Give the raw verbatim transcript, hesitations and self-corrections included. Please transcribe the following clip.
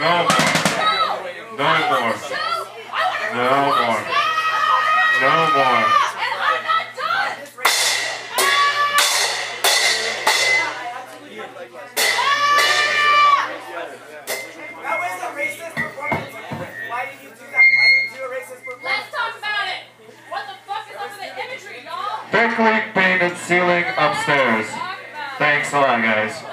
No more. No more. No more. No more. And I'm not done. That was a racist performance. Why did you do that? Why did you do a racist performance? Let's talk about it. What the fuck is up with the imagery, y'all? Thick leak painted ceiling upstairs. Thanks a lot, guys.